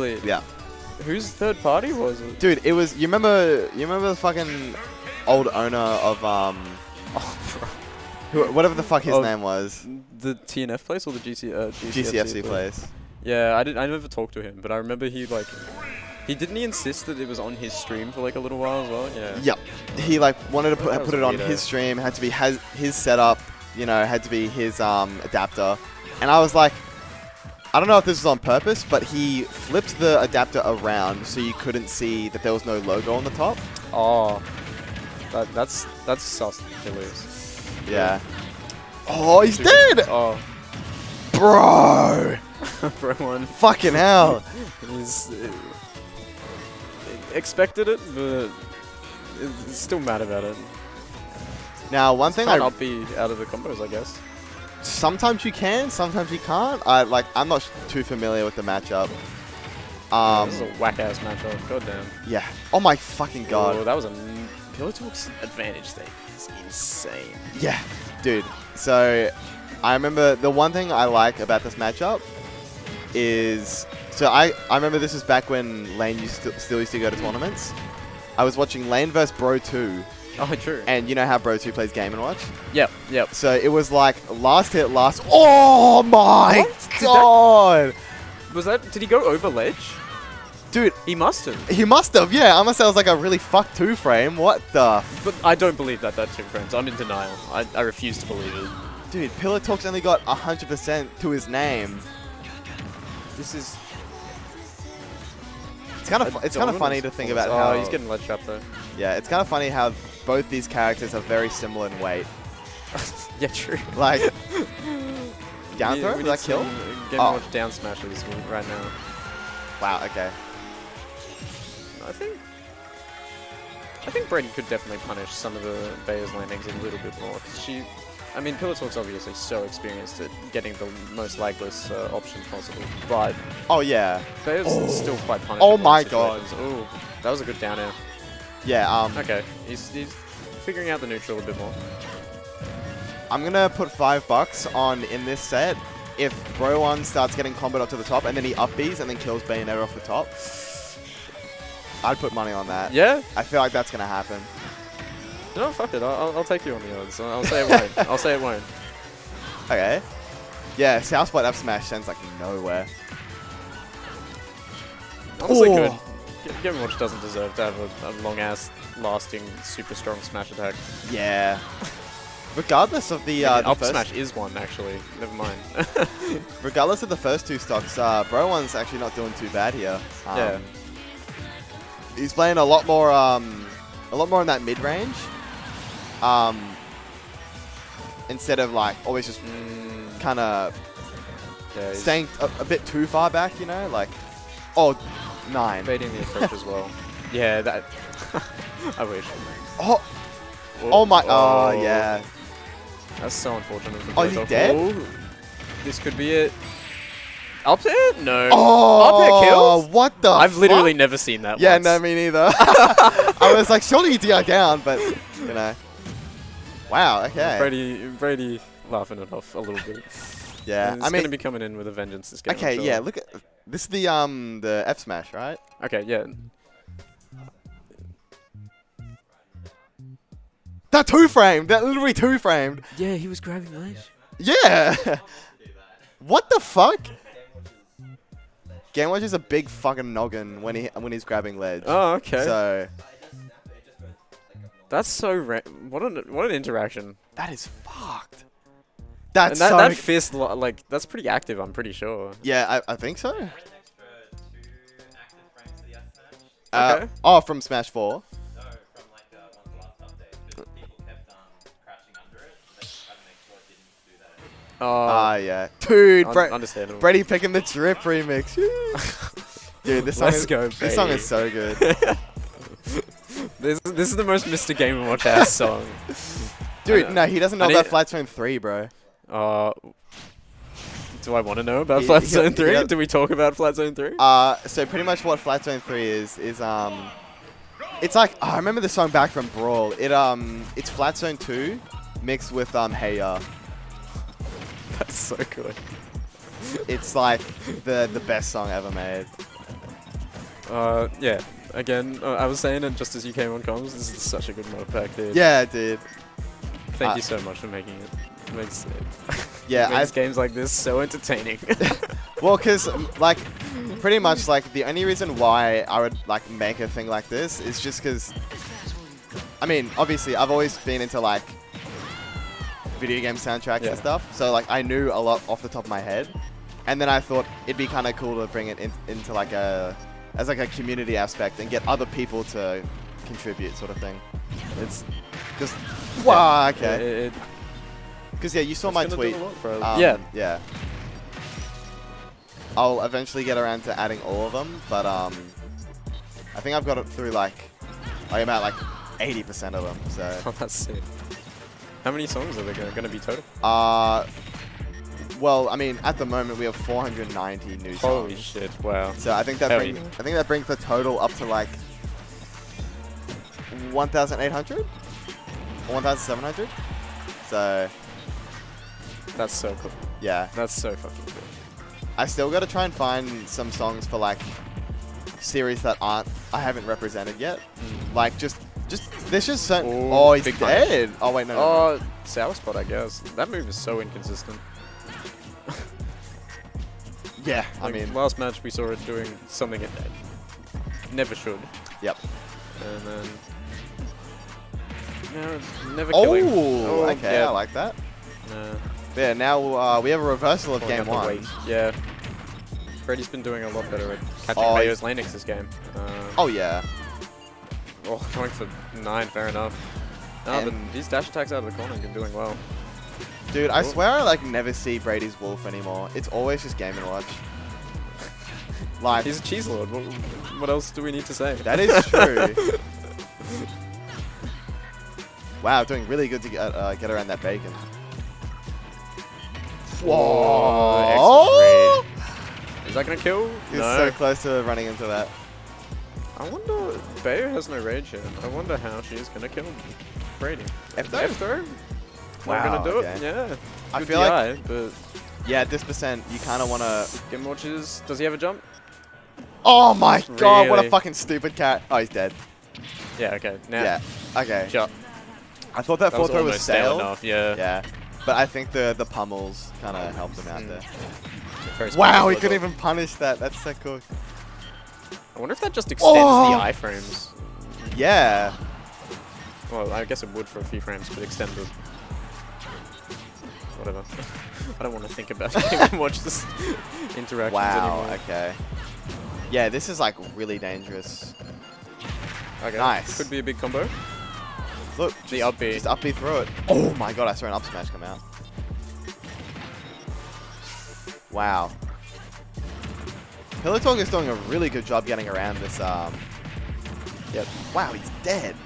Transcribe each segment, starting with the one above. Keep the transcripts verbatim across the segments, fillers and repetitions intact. Wait. Yeah. Whose third party was it? Dude, it was. You remember? You remember the fucking old owner of um, oh, bro. Who, whatever the fuck his oh, name was. The T N F place or the G C uh, G C F C, G C F C place? Yeah, I didn't. I never talked to him, but I remember he like. He didn't he insist that it was on his stream for like a little while as well? Yeah. Yep. He like wanted to put put it on his stream. Had to be has his setup. You know, had to be his um adapter. And I was like, I don't know if this was on purpose, but he flipped the adapter around so you couldn't see that there was no logo on the top. Oh, that, that's that's sus. Yeah. Oh, he's Dude. dead. Oh, bro. Bro one. Fucking hell. He's uh, expected it, but it's still mad about it. Now, one thing I can't be out of the combos, I guess. Sometimes you can, sometimes you can't. I like. I'm not too familiar with the matchup. Um, this is a whack ass matchup. Goddamn. Yeah. Oh my fucking god. Ooh, that was a PillowTalk's advantage thing. It's insane. Yeah, dude. So, I remember the one thing I like about this matchup is so I I remember this is back when Lane used to, still used to go to tournaments. I was watching Lane versus Bro two. Oh, true. And you know how Bro two plays Game and Watch? Yep, yep. So it was like last hit, last. Oh my god! That, was that? Did he go over ledge? Dude, he must have. He must have. Yeah, I must say it was like a really fucked two frame. What the? But I don't believe that that two frames. I'm in denial. I, I refuse to believe it. Dude, PillowTalk's only got a hundred percent to his name. This is. It's kind of. It's kind of funny to think about oh, how he's getting ledged up though. Yeah, it's kind of funny how. Both these characters are very similar in weight. Yeah, true. Like, down throw? Did that kill? Game oh. Watch down smash with this one right now. Wow, okay. I think... I think Brady could definitely punish some of the Bayer's landings a little bit more. She... I mean, PillowTalk's obviously so experienced at getting the most lagless uh, option possible, but... Oh, yeah. Bayer's oh. still quite punishable. Oh, my god. Ooh, that was a good down air. Yeah, um... Okay, he's, he's figuring out the neutral a bit more. I'm going to put five bucks on, in this set, if Bro one starts getting comboed up to the top, and then he up Bs and then kills Bayonetta off the top. I'd put money on that. Yeah? I feel like that's going to happen. No, fuck it. I'll, I'll take you on the odds. I'll say it won't. I'll say it won't. Okay. Yeah, South Spot up smash sends, like, nowhere. Honestly Ooh. good. Game and Watch doesn't deserve to have a, a long-ass, lasting, super strong smash attack. Yeah. Regardless of the... Uh, yeah, the up first smash is one, actually. Never mind. Regardless of the first two stocks, uh, Bro one's actually not doing too bad here. Um, yeah. He's playing a lot more um, a lot more in that mid-range. Um, instead of, like, always just mm. kind of yeah, staying a, a bit too far back, you know? Like, oh... Nine. Fading the approach as well. Yeah, that. I wish. Oh. Oh, oh my. Oh, oh yeah. That's so unfortunate. For oh, he's dead. Oh, this could be it. Up there? No. Oh, up there kills. What the? I've fuck? literally never seen that. Yeah, once. no, me neither. I was like, surely you D I down, but you know. Wow. Okay. Brady, Brady, laughing it off a little bit. Yeah, it's I mean, gonna be coming in with a vengeance this game. Okay, sure. yeah, look at this. Is the um the F smash, right? Okay, yeah. That two framed. That literally two framed. Yeah, he was grabbing the ledge. Yeah. What the fuck? Game Watch is a big fucking noggin when he when he's grabbing ledge. Oh, okay. So. That's so ra what an what an interaction. That is fucked. That's and that, so that fist, like, that's pretty active, I'm pretty sure. Yeah, I, I think so. Uh, okay. Oh, from Smash four? No, from, like, the one last update, because people kept um, crashing under it, so they just had to make sure it didn't do that anymore. Oh, uh, yeah. Dude, Un Bre understandable. Brady picking the drip remix. Dude, this song, Let's is, go, this song is so good. this, this is the most Mister Game and Watch ass song. Dude, no, he doesn't know about Flat Zone three, bro. Uh, do I want to know about yeah, Flat Zone three? Yeah. Do we talk about Flat Zone three? Uh, so pretty much what Flat Zone three is is um, it's like oh, I remember the song back from Brawl. It um, it's Flat Zone two mixed with um, Hey ya. That's so good. It's like the the best song ever made. Uh, yeah. Again, uh, I was saying it just as you came on comms, this is such a good mod pack, dude. Yeah, dude. Thank uh, you so much for making it. It makes it yeah, it makes games like this so entertaining. Well, because, like, pretty much, like, the only reason why I would, like, make a thing like this is just because, I mean, obviously, I've always been into, like, video game soundtracks yeah. and stuff. So, like, I knew a lot off the top of my head. And then I thought it'd be kind of cool to bring it in, into, like, a... as, like, a community aspect and get other people to contribute sort of thing. It's just... Wow, okay. Because, yeah, you saw my tweet. Um, yeah. Yeah. I'll eventually get around to adding all of them, but um, I think I've got it through, like, I'm at, like, eighty percent of them, so... Oh, that's sick. How many songs are there going to be total? Uh... Well, I mean, at the moment we have four hundred ninety new songs. Holy shit! Wow. So I think that brings, I think that brings the total up to like one thousand eight hundred or one thousand seven hundred. So that's so cool. Yeah. That's so fucking cool. I still got to try and find some songs for like series that aren't I haven't represented yet. Mm. Like just. Just, there's just certain... Ooh, oh, he's dead. Punch. Oh, wait, no. Oh, no, no. Sour spot, I guess. That move is so inconsistent. Yeah, like, I mean... Last match, we saw it doing something it never should. Yep. And then... No, never oh, killing. Oh, okay, yeah. I like that. Yeah, yeah now uh, we have a reversal of oh, game one. Wait. Yeah. Brady's been doing a lot better at catching oh, Bayo's Lanix this game. Uh, oh, yeah. Oh, going for nine, fair enough. No, but these dash attacks out of the corner have been doing well. Dude, I Ooh. swear I like never see Brady's Wolf anymore. It's always just Game and Watch. Like he's a cheese lord. What, what else do we need to say? That is true. Wow, doing really good to get, uh, get around that bacon. Whoa! Oh! Is that gonna kill? He's no. so close to running into that. I wonder, Bayo has no rage here. I wonder how she is going to kill Brady. F throw? F throw? Wow, going to do okay. it, yeah. I Good feel D I, like, but... Yeah, at this percent, you kind of want to... Game watches, does he have a jump? Oh my really? god, what a fucking stupid cat. Oh, he's dead. Yeah, okay. Now, yeah, okay. Jump. I thought that, that fourth throw was stale. enough, yeah. Yeah, but I think the, the pummels kind of helped him out there. First wow, he couldn't even punish that. That's so cool. I wonder if that just extends oh. the iframes. Yeah. Well, I guess it would for a few frames, but extended. Whatever. I don't want to think about it. Watch this interactions wow, anymore. Okay. Yeah, this is like really dangerous. Okay. Nice. Could be a big combo. Look, just, the up B. Just up B through it. Oh my god, I saw an up smash come out. Wow. PillowTalk is doing a really good job getting around this. Um, yep. Wow, he's dead.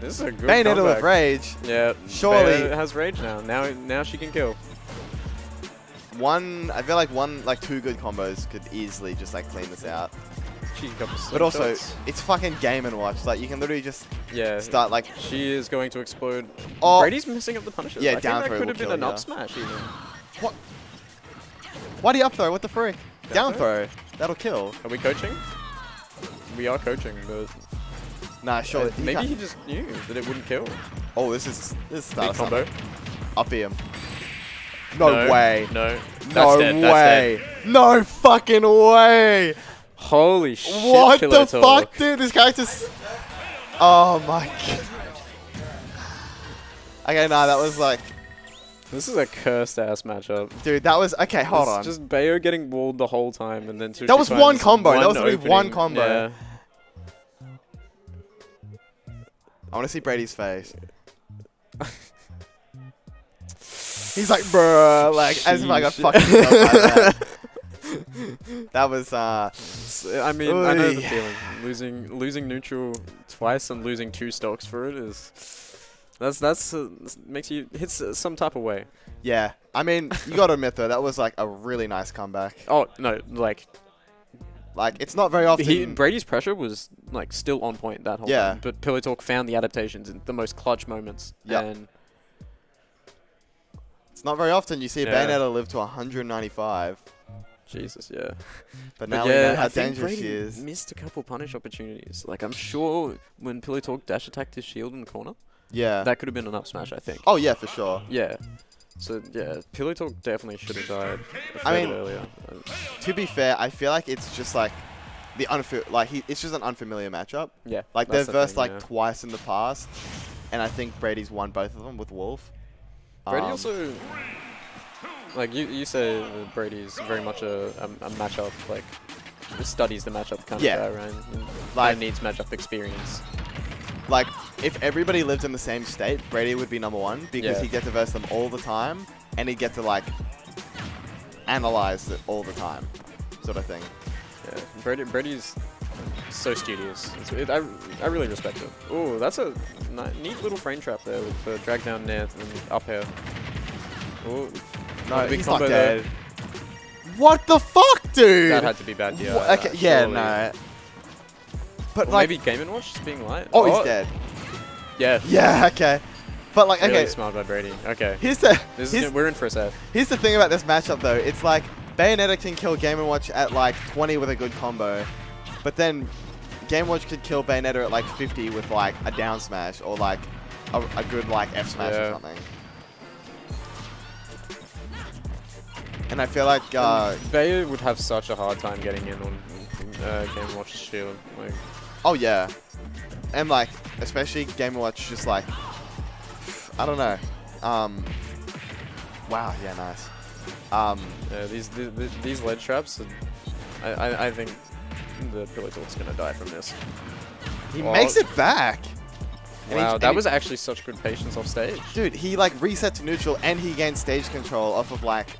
This is a good comeback. Bayonetta with rage. Yeah. Surely Bayonetta has rage now. Now, now she can kill. One, I feel like one, like two good combos could easily just like clean this out. She got the but also, shots. It's fucking Game and Watch. Like you can literally just yeah start like. She is going to explode. Oh, Brady's missing up the punishes. Yeah, I down think that could have been an up smash even. What? Why do you up throw? What the frick? Down, down throw. throw. That'll kill. Are we coaching? We are coaching, but... Nah, sure. Uh, he maybe he just knew that it wouldn't kill. Oh, this is... This is start combo. Up him. No, no way. No. That's no dead. way. That's dead. No fucking way. Holy shit, What the talk. fuck, dude? This character's... Oh, my God. Okay, nah, that was like... This is a cursed ass matchup. Dude, that was okay, hold it's on. Just Bayo getting walled the whole time and then two. That was one combo. One that was literally opening. one combo. Yeah. I wanna see Brady's face. He's like, bruh, like Sheesh. as if I got fucking up like that. That was uh I mean oy. I know the feeling. Losing losing neutral twice and losing two stocks for it is That's that's uh, makes you hits uh, some type of way. Yeah, I mean, you gotta admit though, that was like a really nice comeback. Oh no, like, like it's not very often. He, Brady's pressure was like still on point that whole yeah. time. But PillowTalk found the adaptations in the most clutch moments. Yeah. It's not very often you see yeah. Bayonetta live to one hundred ninety-five. Jesus, yeah. But now but yeah, we know how I dangerous think she is. Missed a couple punish opportunities. Like, I'm sure when PillowTalk dash attacked his shield in the corner, yeah, that could have been an up smash, I think. Oh, yeah, for sure. Yeah. So, yeah, PillowTalk definitely should have died a I mean, earlier. To be fair, I feel like it's just, like, the unfa like he it's just an unfamiliar matchup. Yeah. Like, they've the versed, thing, like, yeah. twice in the past, and I think Brady's won both of them with Wolf. Brady um, also... Like, you, you say that Brady's very much a, a, a matchup, like, studies the matchup kind yeah. of guy, right? And like, needs matchup experience. Like, if everybody lived in the same state, Brady would be number one because yeah. he'd get to verse them all the time and he'd get to, like, analyze it all the time, sort of thing. Yeah, Brady, Brady's so studious. It's, it, I, I really respect him. Ooh, that's a neat little frame trap there with the drag down there and up air. Ooh. No, he's not dead. There. What the fuck, dude? That had to be bad, yeah. What, okay, yeah, surely. no. But or like, maybe Game and Watch just being light. Oh, oh, he's dead. Yeah. Yeah, okay. But like, okay. Really smart by Brady. Okay. Here's the. This here's, is, we're in for a set. Here's the thing about this matchup, though. It's like Bayonetta can kill Game and Watch at like twenty with a good combo, but then Game and Watch could kill Bayonetta at like fifty with like a down smash or like a, a good like F smash yeah. or something. And I feel like uh, Bayo would have such a hard time getting in on uh, Game and Watch shield. Like. Oh yeah, and like especially Game and Watch, just like I don't know. Um, wow, yeah, nice. Um, yeah, these, these these lead traps. I I, I think the PillowTalk's gonna die from this. He well, makes it back. Wow, he, that was actually such good patience off stage. Dude, he like reset to neutral and he gained stage control off of like.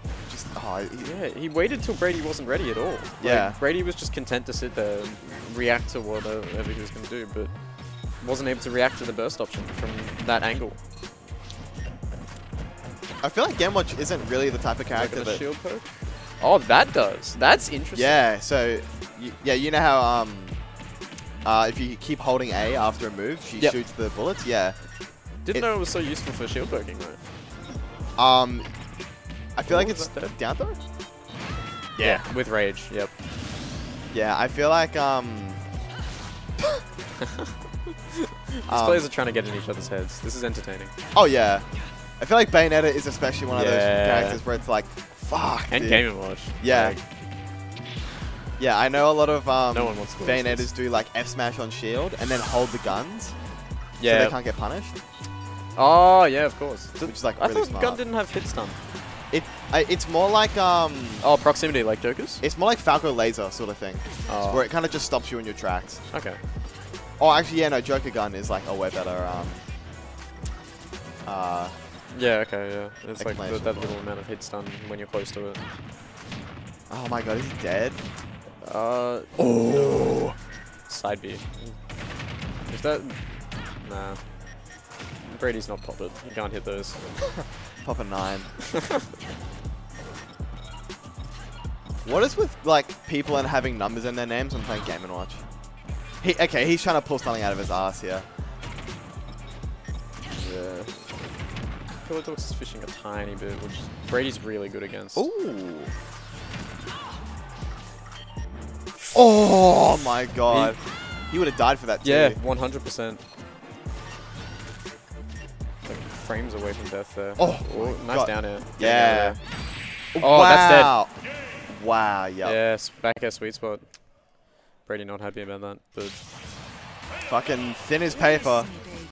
Oh, he, yeah, he waited till Brady wasn't ready at all. Like, yeah. Brady was just content to sit there and react to whatever he was going to do, but wasn't able to react to the burst option from that angle. I feel like Game and Watch isn't really the type of character that... shield poke? Oh, that does. That's interesting. Yeah, so... You, yeah, you know how... um, uh, if you keep holding A after a move, she yep. shoots the bullets? Yeah. Didn't it, know it was so useful for shield poking, though. Um... I feel Ooh, like it's down throw? Yeah, yeah, with rage, yep. Yeah, I feel like, um... These um, players are trying to get in each other's heads. This is entertaining. Oh, yeah. I feel like Bayonetta is especially one yeah. of those characters where it's like, fuck, And dude. Game and Watch. Yeah. Like, yeah, I know a lot of um, no one wants to Bayonettas do, like, F-smash on shield and then hold the guns yeah. so they can't get punished. Oh, yeah, of course. Which is, like, really I thought smart. Gun didn't have hit stun. It, I, it's more like... um. Oh, proximity, like Jokers? It's more like Falco Laser sort of thing, oh. where it kind of just stops you in your tracks. Okay. Oh, actually, yeah, no, Joker Gun is like a way better... Um, uh, yeah, okay, yeah. It's like the, that little amount of hit stun when you're close to it. Oh my god, is he dead? Uh, oh! Side B. Is that... Nah. Brady's not popped. He can't hit those. Pop a nine. What is with like people and having numbers in their names when playing Game and Watch? He okay, he's trying to pull something out of his ass here. Yeah. PillowTalk's fishing a tiny bit, which Brady's really good against. Ooh. Oh my god. He, he would have died for that too. Yeah, one hundred percent. Frames away from death there. Oh, oh nice God. down air. Yeah. yeah. Oh, wow. That's dead. Wow, yeah. Yes, back air sweet spot. Brady not happy about that, but... Fucking thin as paper.